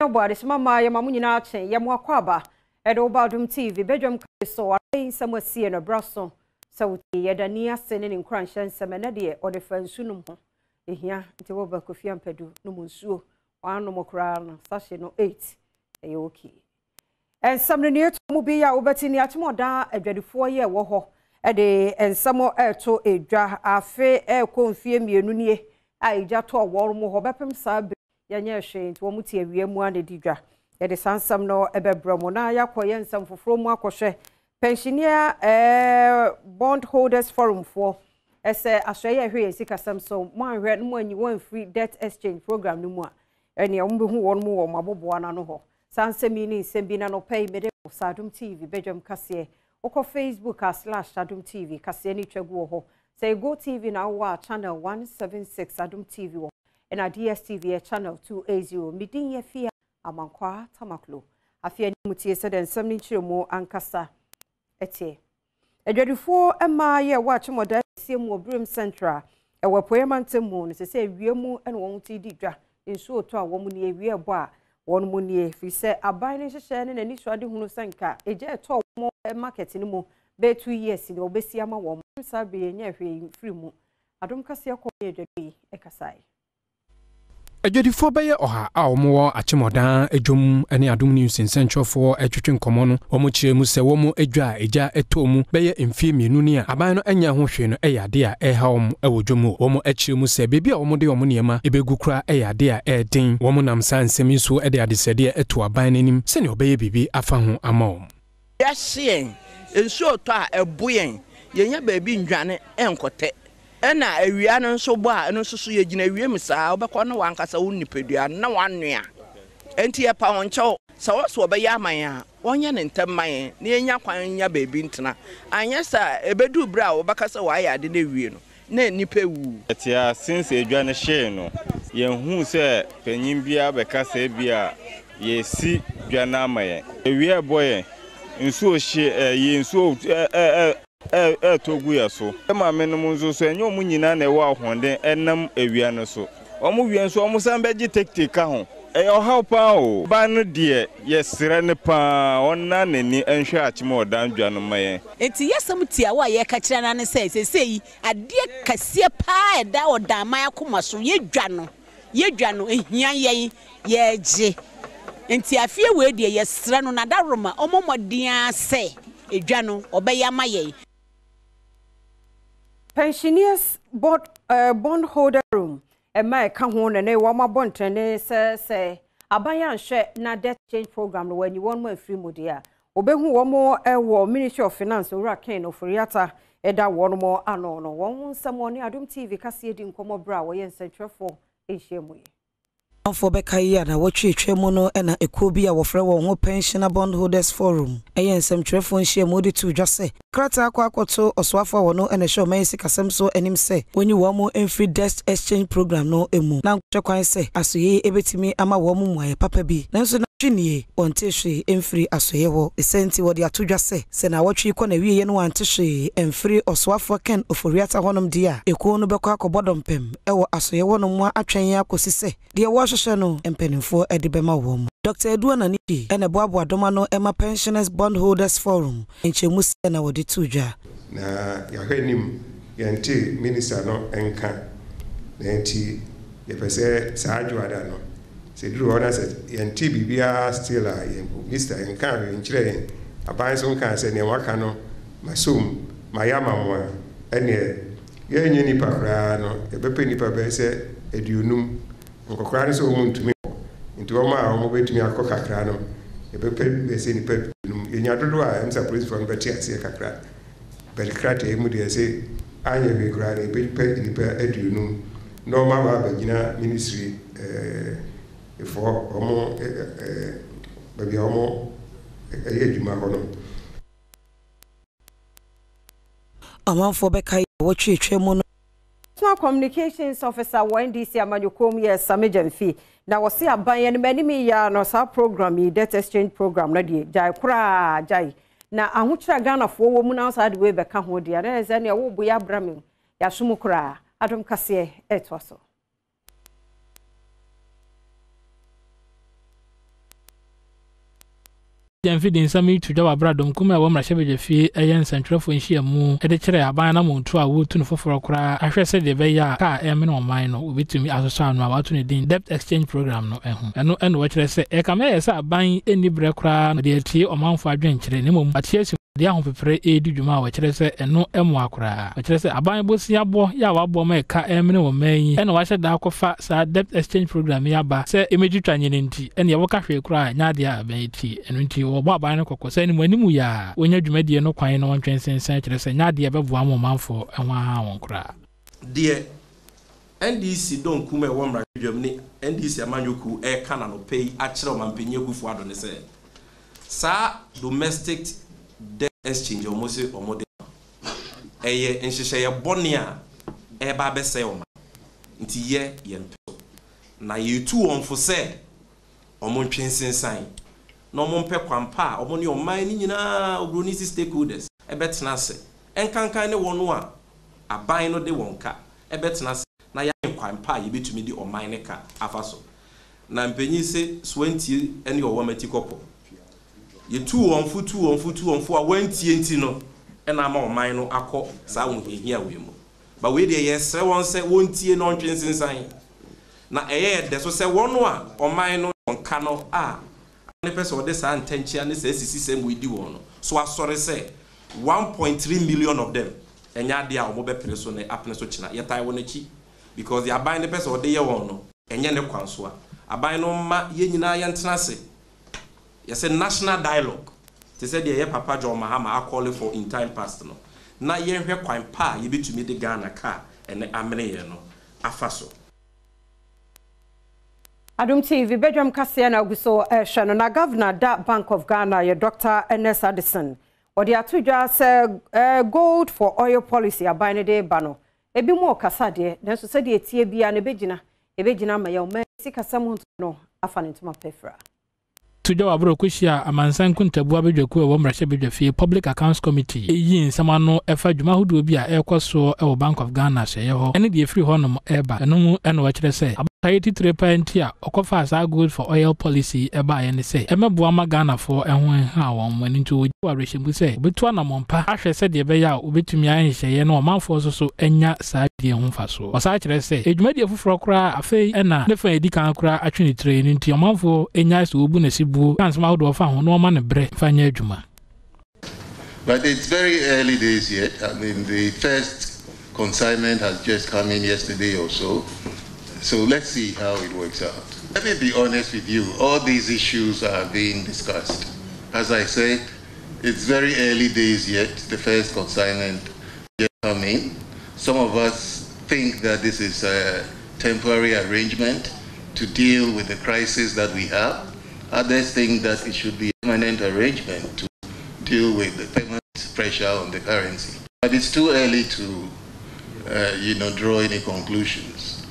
Nobody smama ya mamu nyina achen ya mwakwaba edo ba Adom TV bedwam kaso ayi samwa sie no braso sauti ya dania sene ni nkranhyan semena de odefansu num ho ehia nti wo ba kofia mpedu no munsuo wanu mokra no sashi no 8 eyoki ensam no nieto mu bi ya obetini atmoda adwadefo ye wo ho ede ensamo eto edwa afe ekonfie mienu nie aija to wo mu ho bepem sa yanye she nti wo mutie wiemu ane didwa ye de sansam no ebebromo na yakoye ensam foforo mu akohwe pensioner bond holders forum for ese asweye hwe sika samson mo anhwe no anyi one free debt exchange program no mu a ene ombe hu won mu wo mabobo ana no ho sansemi ni sembi na no pay mede Adom TV bedwam kase okọ Facebook /Adom TV kase ni twegu ho say Go TV na wa channel 176 Adom TV wo and our DSTV channel 280. Midin ye Afia Amankwaah Tamakloe. Afia nimutie said and some nichiro mo ankasa ete. Adwadufo ema ye watch mo da sie mo Obrim Central. Ewa poemante mo no se wiemu ene won ti didwa. Nso oto a wo mo ne ewie bo a won mo ne fi se aban ne hyehyɛ ne nani soade hunu sanka. Eje eto mo market ni mo be 2 years ni obesi ama wo mo sabe ye nya hwe free mu. Adom kase akoye adwadu ekasai. Ejodifo beye oha a omo achimodan ejom ene Adom News Central for etwetwe nkomo no omo kiremu se wo mo edwa eja etomu beye emfie mienu ne a aban no anya ho hwe no eyade a eha omo ewodwomu wo mo ekiremu se bebi a omo de omo niema ebegu kura eyade a eden wo mo nam sansemi so ede adesede eto aban nanim se ne obeye bibi afa ho ama omo yahien enso to a eboyen yenya baabi ndwane enkote ena ewia no nso bo a no susu ye gina ewia msa obekọ no wankasa wonipedua na wanua enti ye pa woncho sa woso obeyi aman a wonye ne ntemman na enya kwan nya bebi ntena anya sa ebedu bra obakasa wa ya de na ewie no na nipewu etia since edwa ne hye no ye hu se panyin bia bekasa bia ye si dwa na amaye ewia boye nsuo hye nsuo togu ya so mama nemu nzo so enye omu nyina na ewa ahonde enam ewia no so omu wie nso omu san beji tektika ho oha pa o ba no de ye sere ne pa onna nani enhwe achime odan dwa no maye enti yesam tia wa ye ka kire na ne sesei ade kasie pa eda odan man akoma so ye dwa no ehian ye ye je enti afie we de ye sere no na da roma omo modin se edwa no obeya maye pensioners board bondholder room ema ka ho na ne wo ma bontene se abaya nhwe na debt change program no wani won ma free mode a obehu wo mo wo ministry of finance ora ken no foriata eda won mo ano no won nsam oni Adom TV kase di nkomo bra wo yen centrefo ehyemuye for Bekaya na watchwe tremono and a cobia or fraud no pensioner bondholders forum. Ayan some telephone share modi to just say. Krata Kwakoto or Swafa or no and a show may sick as some so and him say. When you want more and free desk exchange program no emu. Now Chakwan say, as ye ebetimi ama woman why papa be. Nanson Chini on Tishi and free as ye wo. A senti what they are to just say. Sena watch you con a we and one Tishi and free or Swafa can of Riata Honum dear. A corner Bekako bottom pem. Ewa as ye one more a train ya cosise. Dear wash. Channel and penny for Edibema Wom. Dr. Edwana Niki and a Babwa Domano Emma Pensioners Bondholders Forum in Chemus and our Dituja. Na Yahenim Yanti, Minister no Enka Nanti, Yapese Sajuadano. Said Drew Honor said Yanti Bibia still a Mr. Enka in Chile, a Bison Cas and Yawakano, Masum, Mayama, and Yanni Paprano, a Pepini Pabese, a Dunum. Kokran so won to me into a man who went me a cocacranum, a pepper, they say, in Yadoa, and surprised from Betty as a cacra. But crat a moody say, I have a grand, a big pet in the pair at you know, no mamma, Virginia ministry for Homo, baby Homo, a year. Among for Becca, what you tremble. Communications officer YNDC Amanyukom yes Samejam fee. Now was see a buy many me yarn or sub program me debt exchange program ready. Jai Kra Jai. Now I would try gun of 4 women outside way back home dear as any woe be a bramming. Yasumukra Adom Kase etwaso. Jenfidin Sami to Java Bradom Kuma Womra Shabajefi, Ayan Central Funchia Moon, Edichere Abana Moon to a wood to for a cry. I shall say the Baya car emin or mine will be to me as a sound about to the debt exchange program. No, and no, and what I say, Ekame are buying any break crown, the tea or mount for a drink, but yes. Dia ho pepre edi dwuma wa kyerɛ sɛ ɛno ɛmo akora wa kyerɛ sɛ aban bosi abɔ ya wa abɔ ma ɛka ɛmene wɔ man ɛna wa hyɛ da akɔfa saa debt exchange program ya ba sɛ emedi twanye ne nti ɛna yɛwɔ ka hwɛ kora nya de a ban ti ɛno nti wɔ bɔ aban ne kɔkɔ sɛ ne mu animu ya wonya dwuma die no kwan na wɔntwen sensan kyerɛ sɛ nya de bɛboa mo manfo ɛho aha wɔn kora de NDC don kuma ɛwɔ mra dwam ne NDC amanyoku ɛka na no pay akyerɛ ɔmampanyɛ gufu adɔ ne sɛ saa domestic debt exchange almost or model. A year and she say a bonia, a barber salma. Into ye and now you two on for sale or mon chancing sign. No mon pequampa or money on mining in our brunisi stakeholders. A bet nasse and can kind of 1 1. A buying or the one car. A bet nasse. Now you quampa you be to me the or mine car. Afaso. Now penny say swenty and your woman to couple. You 2 on 4 went no, and I'm on mine or a sound here with you. But we there, yes, sir, one said won't tea and on chance inside. Now, eh, there's also 1 1 on mine on canoe. Ah, and the person of this and 10 and this SEC we do on. So I sorry say 1.3 million of them, and ya dear mobile person up in Sochina, yet I want to cheat because they are buying the person of the year on, and yan the council. I buy no ma yen and transit. Yes, a national dialogue. They said, yeah, Papa John Mahama, I call it for in time past. No, now you hear quite pa, you be to me the Ghana car and the Amene, Afaso. Adom TV, Bedram Cassiana, we saw Shannon, a governor, that Bank of Ghana, your Dr. Ernest Addison. Or the Atuja gold for oil policy, a binary day banner. A bit more Cassadia, then society, a TB and a Begina, my young man, seek a someone to know, Afan into my paper. Tujawa bro kushia amansan kuntabua bejokuwa wamrashe bejofi Public Accounts Committee. Eji nsamano efa juma hudu ubia ekwaso ewa Bank of Ghana sheyeho. Eni diye free hono mo eba. Enumu enu wachile se. Kaiti trepa entia okofa asa good for oil policy eba yende se. Eme buwama Ghana for enwen hawa mwenintu ujiwa reshimbu se. Ubetuwa na mompa. Ashe se diebe yao ubetumia enche yeno wamanfo soso enya saadie humfaso. Wasachile se. Ejumedi ya fufrokura afei ena nefa edika ankura achuni tre. Ninti wamanfo enya isu ubu nesibu. But it's very early days yet. I mean, the first consignment has just come in yesterday or so. So let's see how it works out. Let me be honest with you. All these issues are being discussed. As I said, it's very early days yet. The first consignment just come in. Some of us think that this is a temporary arrangement to deal with the crisis that we have. Others think that it should be a permanent arrangement to deal with the permanent pressure on the currency. But it's too early to, you know, draw any conclusions.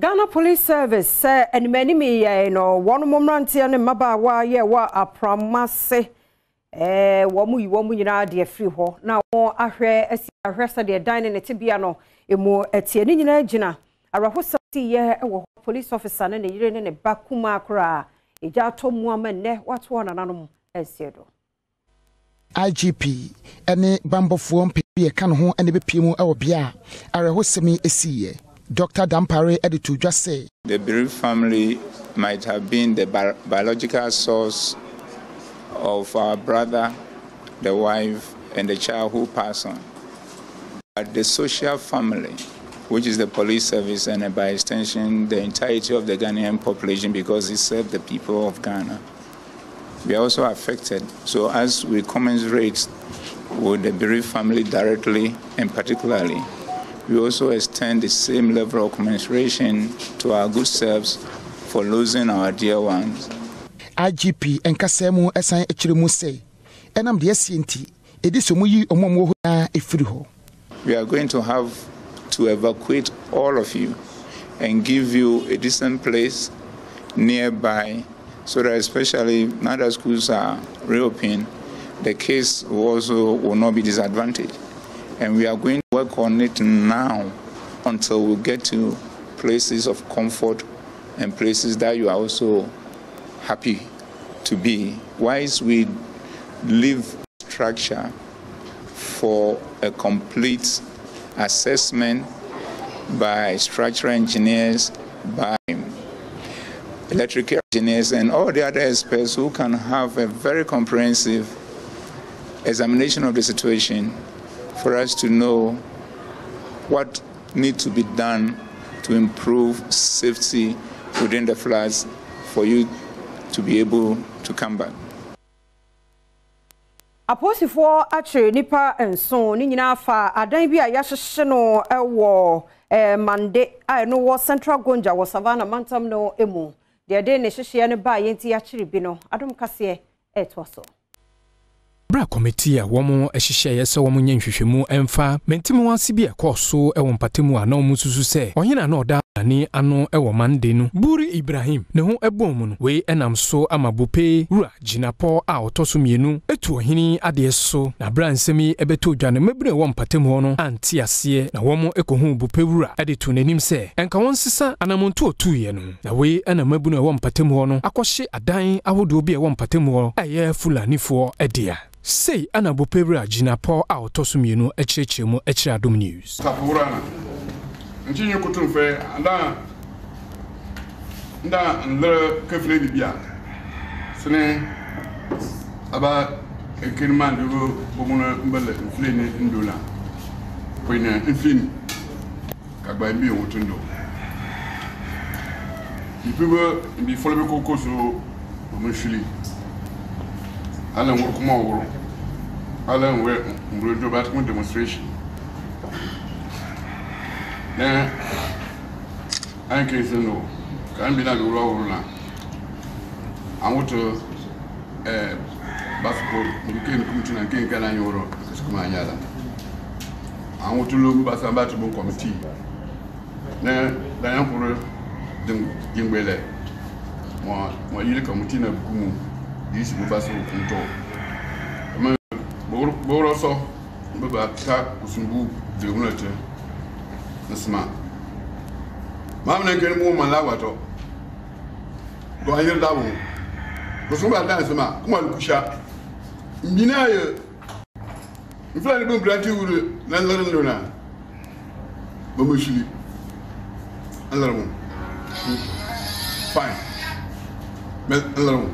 Ghana Police Service and many me, you know, one moment and maba wa ye wa a promise womu you know dear free ho. Now arrested their dining at Tibiano emu etienina jina. Arahosa ye ewo police officer ne yire ne bakuma akra eja to muama ne wato na nanom esiedo IGP ene bambofo mpie ka no ho ene bepie mu ewo bia arahosemi esiye Dr. Dampare editor just say the bereaved family might have been the biological source of our brother, the wife and the child who passed on, but the social family, which is the police service and by extension the entirety of the Ghanaian population, because it serves the people of Ghana. We are also affected. So as we commiserate with the bereaved family directly and particularly, we also extend the same level of commiseration to our good selves for losing our dear ones. IGP and Kasemu Esan Echirimu say, Enam the SCNT, Edisumu Omomo Ifriho. We are going to have to evacuate all of you and give you a decent place nearby so that, especially now that schools are reopened, the kids also will not be disadvantaged. And we are going to work on it now until we get to places of comfort and places that you are also happy to be. Whilst we leave structure for a complete assessment by structural engineers, by electrical engineers, and all the other experts who can have a very comprehensive examination of the situation for us to know what needs to be done to improve safety within the floods for you to be able to come back. Aposifo atre nipa enso ni nyina fa adan bi a yahye no ewo mande a no wo Central Gonja wo Savannah mantam no emu de de ne hyehye ne ba yenti yachire bi no adom kase e toso bra committee a womo ehyehye yese womo nyenhwehwemu emfa mentimu wansi bi e koso ewo mpatemu a na omususu se ohina na oda ani ano ewo mande no buri Ibrahim ne ho ebom no we enam so amabope wura jinapo a otoso mienu etu ohini ade so na bra nsemi ebeto odwane mebere wo mpatemu no anti ase na womo ekohu bope wura ade tu nanim se enka won sisa anamonto otuye no na we enam abu no wo mpatemu no akohye adan ahodo bi e wo mpatemu eye fulani fo edia sei anabope wura jinapo a otoso mienu echireche mu echira Adom News tapurana ntinyo kutumfe nda nle kefle bibia sene aba ekinman dugo bomuna mbele fleni ndula poina infini kagba mi otundo ipugo mbi folbe kokoso bomushili ala ngurukuma woro ala ngwe ngurunjo batku demonstration. Then I can no. Can be I want to basketball. You can come to Nankeen. I want to look at some basketball committee. Then I am for the my yearly committee na Kumu. This is basketball control. I'm Boroso. I'm Mamma can move my lavato. Go ahead, Davo. Cosuma dance, ma, come on, Pusha. Deny if I don't gratitude, London Luna. Bomushi. Another one. Fine. Another one.